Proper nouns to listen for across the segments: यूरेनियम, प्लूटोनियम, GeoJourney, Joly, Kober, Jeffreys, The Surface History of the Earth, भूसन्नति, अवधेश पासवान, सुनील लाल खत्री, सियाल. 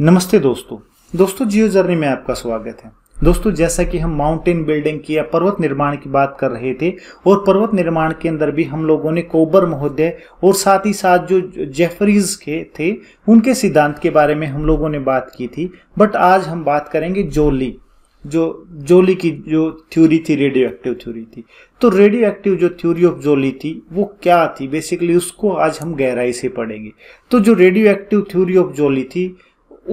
नमस्ते दोस्तों जियो जर्नी में आपका स्वागत है। दोस्तों, जैसा कि हम माउंटेन बिल्डिंग की या पर्वत निर्माण की बात कर रहे थे और पर्वत निर्माण के अंदर भी हम लोगों ने कोबर महोदय और साथ ही साथ जो जेफरीज के थे उनके सिद्धांत के बारे में हम लोगों ने बात की थी। बट आज हम बात करेंगे जोली की जो थ्योरी थी, रेडियो एक्टिव थ्योरी थी। तो रेडियो एक्टिव जो थ्योरी ऑफ जोली थी वो क्या थी बेसिकली, उसको आज हम गहराई से पढ़ेंगे। तो जो radio active theory of Joly थी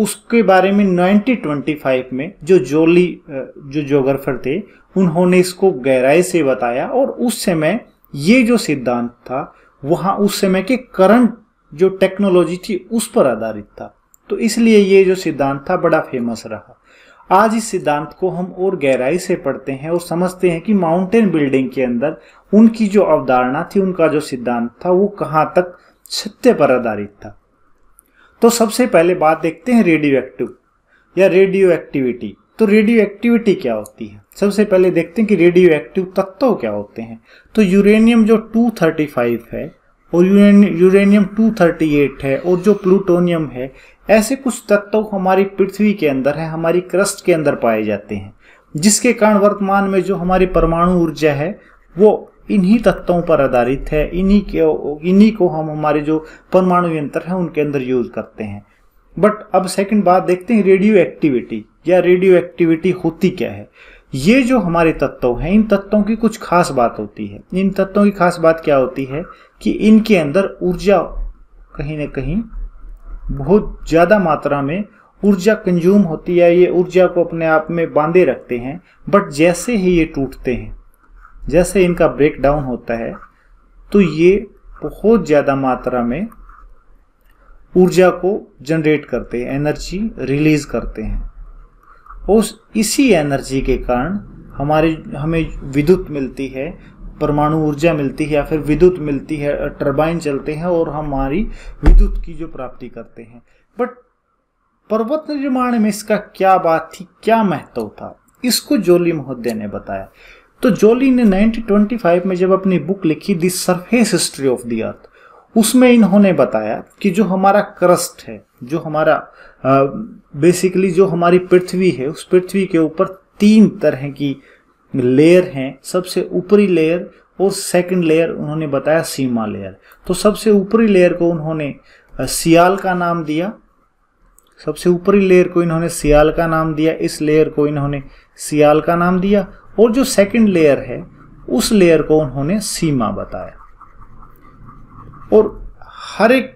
उसके बारे में 1925 में जो जोली जो ज्योग्राफर थे उन्होंने इसको गहराई से बताया और उस समय ये जो सिद्धांत था वहाँ उस समय के करंट जो टेक्नोलॉजी थी उस पर आधारित था। तो इसलिए ये जो सिद्धांत था बड़ा फेमस रहा। आज इस सिद्धांत को हम और गहराई से पढ़ते हैं और समझते हैं कि माउंटेन बिल्डिंग के अंदर उनकी जो अवधारणा थी, उनका जो सिद्धांत था वो कहाँ तक सत्य पर आधारित था। तो सबसे पहले बात देखते हैं रेडियो एक्टिव या रेडियो एक्टिविटी। तो रेडियो एक्टिविटी क्या होती है, सबसे पहले देखते हैं कि रेडियो एक्टिव तत्व क्या होते हैं। तो यूरेनियम जो 235 है और यूरेनियम 238 है और जो प्लूटोनियम है, ऐसे कुछ तत्व हमारी पृथ्वी के अंदर है, हमारी क्रस्ट के अंदर पाए जाते हैं, जिसके कारण वर्तमान में जो हमारी परमाणु ऊर्जा है वो इन्हीं तत्वों पर आधारित है। इन्हीं को हम हमारे जो परमाणु यंत्र हैं उनके अंदर यूज करते हैं। बट अब सेकंड बात देखते हैं रेडियो एक्टिविटी या रेडियो एक्टिविटी होती क्या है। ये जो हमारे तत्व हैं, इन तत्वों की कुछ खास बात होती है। इन तत्वों की खास बात क्या होती है कि इनके अंदर ऊर्जा कहीं ना कहीं बहुत ज़्यादा मात्रा में ऊर्जा कंज्यूम होती है। ये ऊर्जा को अपने आप में बांधे रखते हैं, बट जैसे ही ये टूटते हैं, जैसे इनका ब्रेकडाउन होता है, तो ये बहुत ज़्यादा मात्रा में ऊर्जा को जनरेट करते हैं, एनर्जी रिलीज करते हैं। और इसी एनर्जी के कारण हमें विद्युत मिलती है, परमाणु ऊर्जा मिलती है या फिर विद्युत मिलती है। टरबाइन चलते हैं और हमारी विद्युत की जो प्राप्ति करते हैं। बट पर्वत निर्माण में इसका क्या बात थी, क्या महत्व था, इसको जोली महोदय ने बताया। तो जोली ने 1925 में जब अपनी बुक लिखी the surface history of the earth, उसमें इन्होंने बताया कि जो हमारा क्रस्ट है, जो हमारा बेसिकली जो हमारी पृथ्वी है, उस पृथ्वी के ऊपर 3 तरह की लेयर हैं। सबसे ऊपरी लेयर और सेकंड लेयर उन्होंने बताया सीमा लेयर। तो सबसे ऊपरी लेयर को उन्होंने सियाल का नाम दिया। सबसे ऊपरी लेयर को इन्होंने सियाल का नाम दिया, इस लेयर को इन्होंने सियाल का नाम दिया। और जो सेकंड लेयर है उस लेयर को उन्होंने सीमा बताया। और हर एक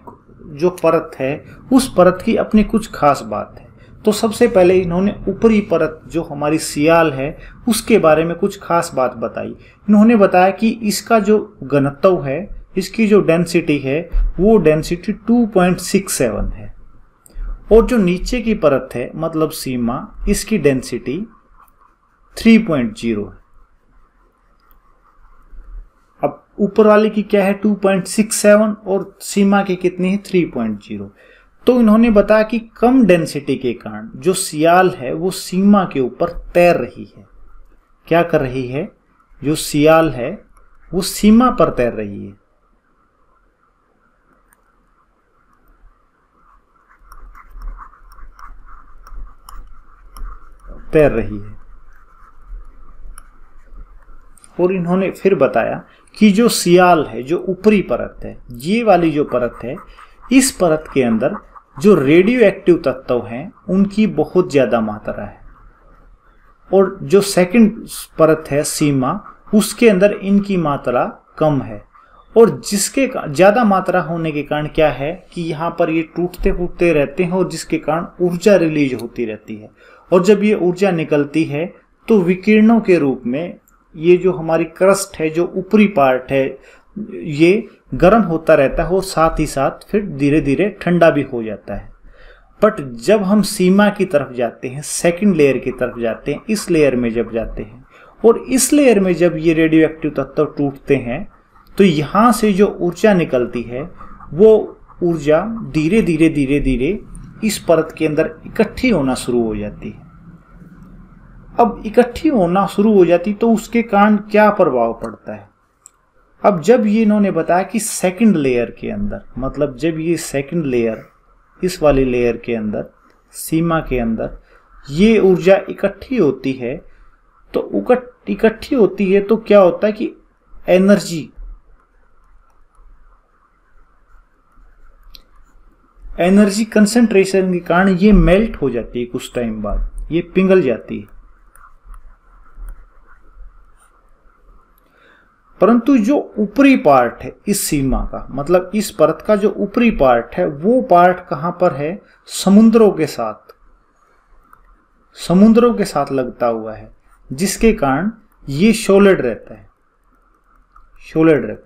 जो परत है उस परत की अपनी कुछ खास बात है। तो सबसे पहले इन्होंने ऊपरी परत जो हमारी सियाल है उसके बारे में कुछ खास बात बताई। इन्होंने बताया कि इसका जो घनत्व है, इसकी जो डेंसिटी है, वो डेंसिटी 2.67 है। और जो नीचे की परत है मतलब सीमा, इसकी डेंसिटी 3.0 है। अब ऊपर वाले की क्या है 2.67 और सीमा की कितनी है 3.0। तो इन्होंने बताया कि कम डेंसिटी के कारण जो सियाल है वो सीमा के ऊपर तैर रही है। क्या कर रही है, जो सियाल है वो सीमा पर तैर रही है। और इन्होंने फिर बताया कि जो सियाल है, जो ऊपरी परत है, ये वाली जो परत है, इस परत के अंदर जो रेडियो एक्टिव तत्व हैं उनकी बहुत ज़्यादा मात्रा है। और जो सेकंड परत है सीमा, उसके अंदर इनकी मात्रा कम है। और जिसके ज़्यादा मात्रा होने के कारण क्या है कि यहाँ पर ये टूटते फूटते रहते हैं और जिसके कारण ऊर्जा रिलीज होती रहती है। और जब ये ऊर्जा निकलती है तो विकिरणों के रूप में ये जो हमारी क्रस्ट है, जो ऊपरी पार्ट है, ये गर्म होता रहता है और साथ ही साथ फिर धीरे धीरे ठंडा भी हो जाता है। बट जब हम सीमा की तरफ जाते हैं, सेकंड लेयर की तरफ जाते हैं, इस लेयर में जब जाते हैं और इस लेयर में जब ये रेडियो एक्टिव तत्व टूटते हैं, तो यहाँ से जो ऊर्जा निकलती है वो ऊर्जा धीरे धीरे धीरे धीरे इस परत के अंदर इकट्ठी होना शुरू हो जाती है। अब इकट्ठी होना शुरू हो जाती तो उसके कारण क्या प्रभाव पड़ता है। अब जब ये इन्होंने बताया कि सेकंड लेयर के अंदर, मतलब जब ये सेकंड लेयर इस वाली लेयर के अंदर सीमा के अंदर ये ऊर्जा इकट्ठी होती है, तो इकट्ठी होती है तो क्या होता है कि एनर्जी कंसंट्रेशन के कारण ये मेल्ट हो जाती है, कुछ टाइम बाद ये पिघल जाती है। परंतु जो ऊपरी पार्ट है इस सीमा का, मतलब इस परत का जो ऊपरी पार्ट है, वो पार्ट कहां पर है? समुद्रों के साथ लगता हुआ है, जिसके कारण ये सोलिड रहता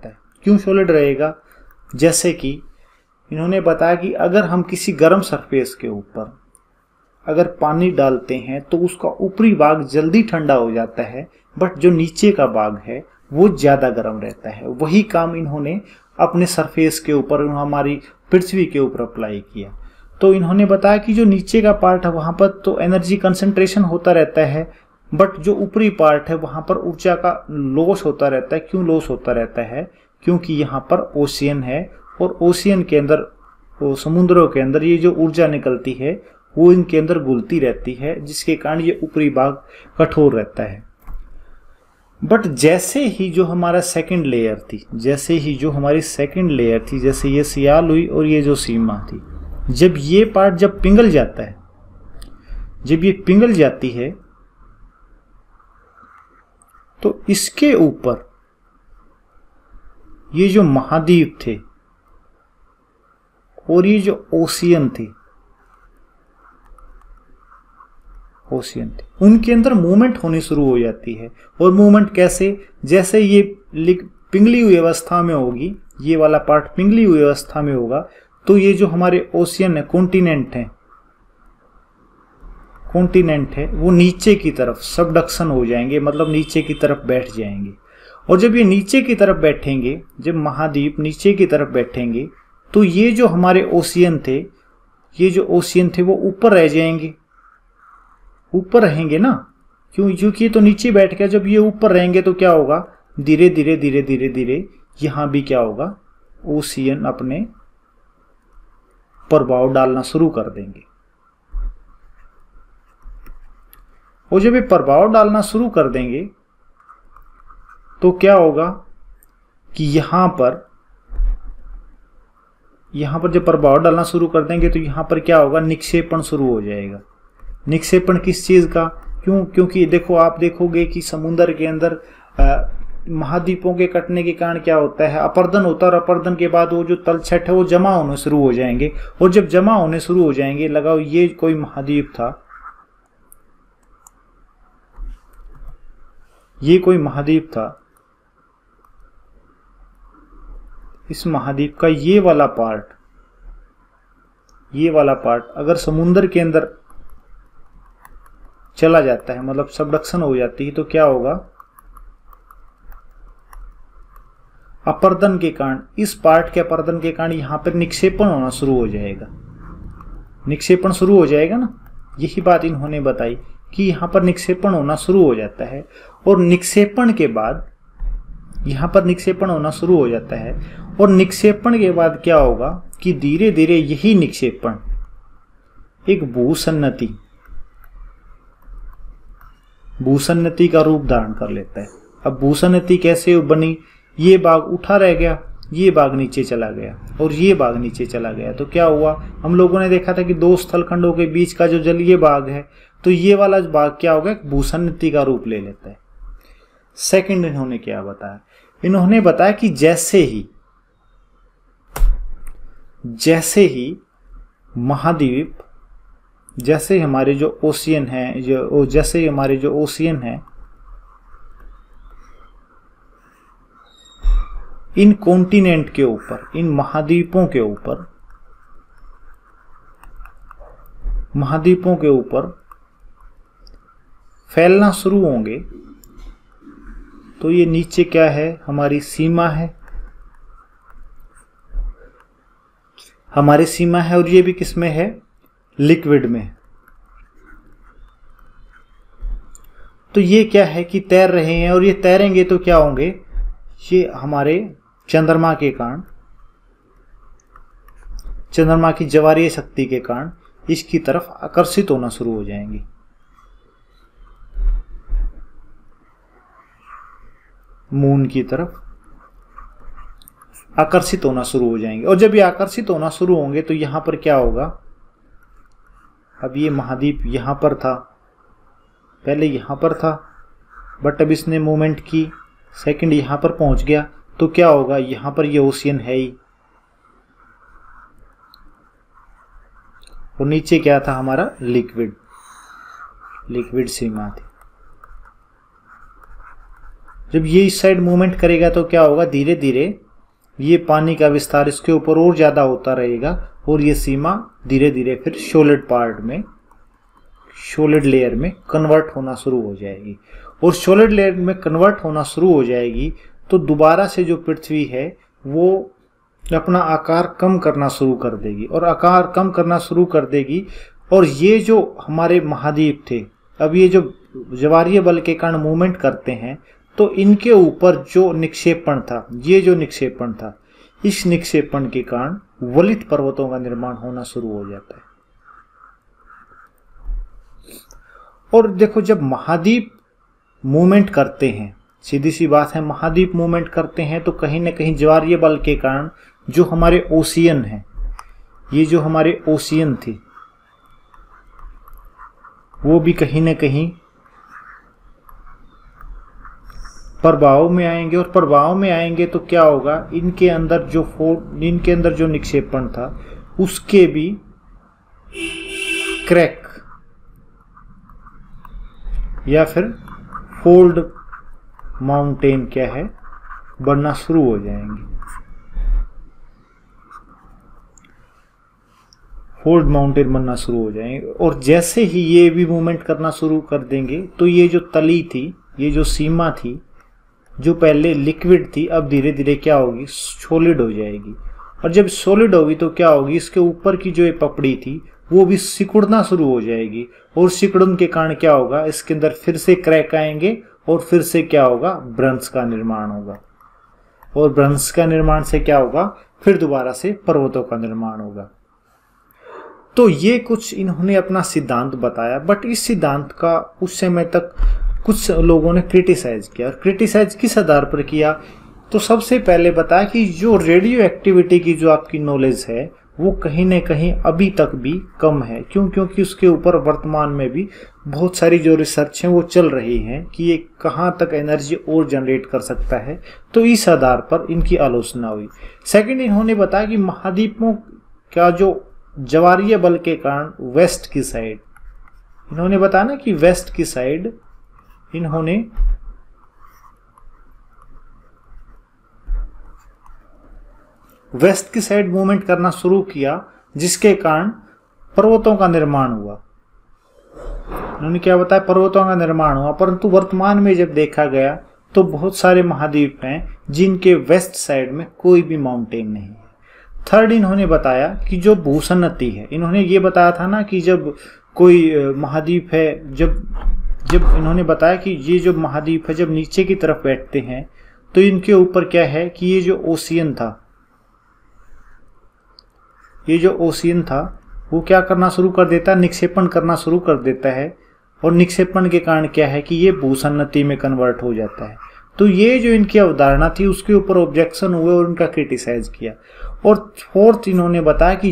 है। क्यों सोलिड रहेगा? जैसे कि इन्होंने बताया कि अगर हम किसी गर्म सरफेस के ऊपर अगर पानी डालते हैं तो उसका ऊपरी भाग जल्दी ठंडा हो जाता है, बट जो नीचे का भाग है वो ज़्यादा गर्म रहता है। वही काम इन्होंने अपने सरफेस के ऊपर, हमारी पृथ्वी के ऊपर अप्लाई किया। तो इन्होंने बताया कि जो नीचे का पार्ट है वहाँ पर तो एनर्जी कंसंट्रेशन होता रहता है, बट जो ऊपरी पार्ट है वहाँ पर ऊर्जा का लॉस होता रहता है। क्यों लॉस होता रहता है? क्योंकि यहाँ पर ओशियन है, और ओशियन के अंदर, समुद्रों के अंदर ये जो ऊर्जा निकलती है वो इनके अंदर घुलती रहती है, जिसके कारण ये ऊपरी भाग कठोर रहता है। बट जैसे ही जो हमारा सेकंड लेयर थी, जैसे ये सियाल हुई और ये जो सीमा थी, जब ये पार्ट पिघल जाता है, जब ये पिघल जाती है तो इसके ऊपर ये जो महाद्वीप थे और ये जो ओशियन थे उनके अंदर मूवमेंट होनी शुरू हो जाती है। और मूवमेंट कैसे? जैसे ये पिघली हुई अवस्था में होगी, ये वाला पार्ट पिघली हुई अवस्था में होगा, तो ये जो हमारे ओशियन है, कॉन्टिनेंट है, वो नीचे की तरफ सबडक्शन हो जाएंगे, मतलब नीचे की तरफ बैठ जाएंगे। और जब ये नीचे की तरफ बैठेंगे, जब महाद्वीप नीचे की तरफ बैठेंगे, तो ये जो हमारे ओशियन थे वो ऊपर रह जाएंगे, ऊपर रहेंगे ना, क्योंकि ये तो नीचे बैठ गया। जब ये ऊपर रहेंगे तो क्या होगा? धीरे धीरे यहाँ भी क्या होगा? ओशियन अपने प्रभाव डालना शुरू कर देंगे। और जब ये प्रभाव डालना शुरू कर देंगे तो क्या होगा कि यहाँ पर जब प्रभाव डालना शुरू कर देंगे तो यहाँ पर क्या होगा? निक्षेपण शुरू हो जाएगा। निक्षेपण किस चीज़ का? क्योंकि देखो, आप देखोगे कि समुद्र के अंदर महाद्वीपों के कटने के कारण क्या होता है? अपरदन होता है, और अपरदन के बाद वो जो तलछट है वो जमा होने शुरू हो जाएंगे। और जब जमा होने शुरू हो जाएंगे, लगाओ ये कोई महाद्वीप था, इस महाद्वीप का ये वाला पार्ट अगर समुद्र के अंदर चला जाता है, मतलब सबडक्शन हो जाती है, तो क्या होगा? अपरदन के कारण, इस पार्ट के अपरदन के कारण यहाँ पर निक्षेपण होना शुरू हो जाएगा, ना। यही बात इन्होंने बताई कि यहाँ पर निक्षेपण होना शुरू हो जाता है, और निक्षेपण के बाद क्या होगा कि धीरे धीरे यही निक्षेपण एक भूसन्नति का रूप धारण कर लेता है। अब भूसन्नति कैसे बनी? ये भाग उठा रह गया, ये भाग नीचे चला गया, और ये भाग नीचे चला गया, तो क्या हुआ? हम लोगों ने देखा था कि दो स्थलखंडों के बीच का जो जलीय भाग है, तो ये वाला भाग क्या होगा? भूसन्नति का रूप ले लेता है। सेकंड इन्होंने क्या बताया? इन्होंने बताया कि जैसे ही महाद्वीप, जैसे हमारे जो ओशियन हैं, इन कॉन्टिनेंट के ऊपर, इन महाद्वीपों के ऊपर फैलना शुरू होंगे, तो ये नीचे क्या है? हमारी सीमा है, और ये भी किसमें है? लिक्विड में। तो ये क्या है कि तैर रहे हैं, और ये तैरेंगे तो क्या होंगे? ये हमारे चंद्रमा के कारण, चंद्रमा की ज्वारीय शक्ति के कारण इसकी तरफ आकर्षित होना शुरू हो जाएंगे। मून की तरफ आकर्षित होना शुरू हो जाएंगे। और जब ये आकर्षित होना शुरू होंगे तो यहाँ पर क्या होगा, अब ये महाद्वीप यहाँ पर था, पहले यहाँ पर था, बट अब इसने मूवमेंट की, सेकंड यहाँ पर पहुँच गया, तो क्या होगा, यहाँ पर ये ओशियन है ही। और नीचे क्या था हमारा, लिक्विड, लिक्विड सीमा थी। जब ये इस साइड मूवमेंट करेगा तो क्या होगा, धीरे धीरे ये पानी का विस्तार इसके ऊपर और ज़्यादा होता रहेगा और ये सीमा धीरे धीरे फिर सॉलिड पार्ट में, सॉलिड लेयर में कन्वर्ट होना शुरू हो जाएगी। और सॉलिड लेयर में कन्वर्ट होना शुरू हो जाएगी तो दोबारा से जो पृथ्वी है वो अपना आकार कम करना शुरू कर देगी। और आकार कम करना शुरू कर देगी और ये जो हमारे महाद्वीप थे, अब ये जो ज्वारीय बल के कारण मूवमेंट करते हैं तो इनके ऊपर जो निक्षेपण था, ये जो निक्षेपण था, इस निक्षेपण के कारण वलित पर्वतों का निर्माण होना शुरू हो जाता है। और देखो जब महाद्वीप मूवमेंट करते हैं, सीधी सी बात है, महाद्वीप मूवमेंट करते हैं तो कहीं ना कहीं ज्वारीय बल के कारण जो हमारे ओशियन हैं, ये जो हमारे ओशियन थे वो भी कहीं ना कहीं प्रभाव में आएंगे। और प्रभाव में आएंगे तो क्या होगा, इनके अंदर जो फोर्स, इनके अंदर जो निक्षेपण था उसके भी क्रैक या फिर फोल्ड माउंटेन क्या है, बनना शुरू हो जाएंगे। फोल्ड माउंटेन बनना शुरू हो जाएंगे। और जैसे ही ये भी मूवमेंट करना शुरू कर देंगे तो ये जो तली थी, ये जो सीमा थी, जो पहले लिक्विड थी, अब धीरे धीरे क्या होगी, सॉलिड हो जाएगी। और जब सॉलिड होगी तो क्या होगी, इसके ऊपर की जो ये पपड़ी थी वो भी सिकुड़ना शुरू हो जाएगी। और सिकुड़न के कारण क्या होगा, इसके अंदर फिर से क्रैक आएंगे और फिर से क्या होगा, भ्रंश का निर्माण होगा। और भ्रंश का निर्माण से क्या होगा, फिर दोबारा से पर्वतों का निर्माण होगा। तो ये कुछ इन्होंने अपना सिद्धांत बताया, बट इस सिद्धांत का उस समय तक कुछ लोगों ने क्रिटिसाइज किया। और क्रिटिसाइज किस आधार पर किया, तो सबसे पहले बताया कि जो रेडियो एक्टिविटी की जो आपकी नॉलेज है वो कहीं ना कहीं अभी तक भी कम है। क्यों, क्योंकि उसके ऊपर वर्तमान में भी बहुत सारी जो रिसर्च हैं वो चल रही हैं कि ये कहाँ तक एनर्जी और जनरेट कर सकता है। तो इस आधार पर इनकी आलोचना हुई। सेकेंड, इन्होंने बताया कि महाद्वीपों का जो ज्वारीय बल के कारण वेस्ट की साइड, इन्होंने बताया ना कि वेस्ट की साइड इन्होंने वेस्ट की साइड मूवमेंट करना शुरू किया, जिसके कारण पर्वतों का निर्माण हुआ। इन्होंने क्या बताया, पर्वतों का निर्माण हुआ। परंतु वर्तमान में जब देखा गया तो बहुत सारे महाद्वीप हैं जिनके वेस्ट साइड में कोई भी माउंटेन नहीं है। थर्ड, इन्होंने बताया कि जो भूसन्नति है, इन्होंने ये बताया था ना कि जब कोई महाद्वीप है, जब इन्होंने बताया कि ये जो महाद्वीप है जब नीचे की तरफ बैठते हैं तो इनके ऊपर क्या है कि ये जो ओशियन था, ये जो ओशियन था वो क्या करना शुरू कर देता है, निक्षेपण करना शुरू कर देता है। और निक्षेपण के कारण क्या है कि ये भूसन्नति में कन्वर्ट हो जाता है। तो ये जो इनकी अवधारणा थी उसके ऊपर ऑब्जेक्शन हुए और उनका क्रिटिसाइज किया। और फोर्थ, इन्होंने बताया कि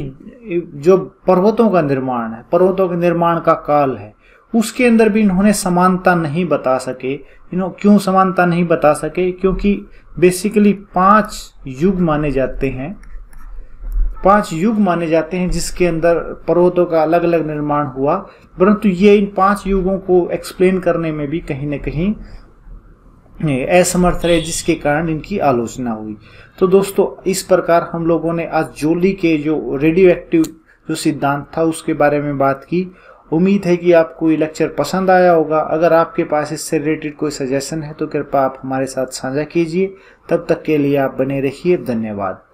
जो पर्वतों का निर्माण है, पर्वतों के निर्माण का काल है, उसके अंदर भी इन्होंने समानता नहीं बता सके। क्यों समानता नहीं बता सके, क्योंकि बेसिकली 5 युग माने जाते हैं, 5 युग माने जाते हैं जिसके अंदर पर्वतों का अलग अलग निर्माण हुआ। परंतु ये इन 5 युगों को एक्सप्लेन करने में भी कहीं ना कहीं असमर्थ रहे, जिसके कारण इनकी आलोचना हुई। तो दोस्तों, इस प्रकार हम लोगों ने आज जोली के जो रेडियो एक्टिव जो सिद्धांत था उसके बारे में बात की। उम्मीद है कि आपको ये लेक्चर पसंद आया होगा। अगर आपके पास इससे रिलेटेड कोई सजेशन है तो कृपया आप हमारे साथ साझा कीजिए। तब तक के लिए आप बने रहिए। धन्यवाद।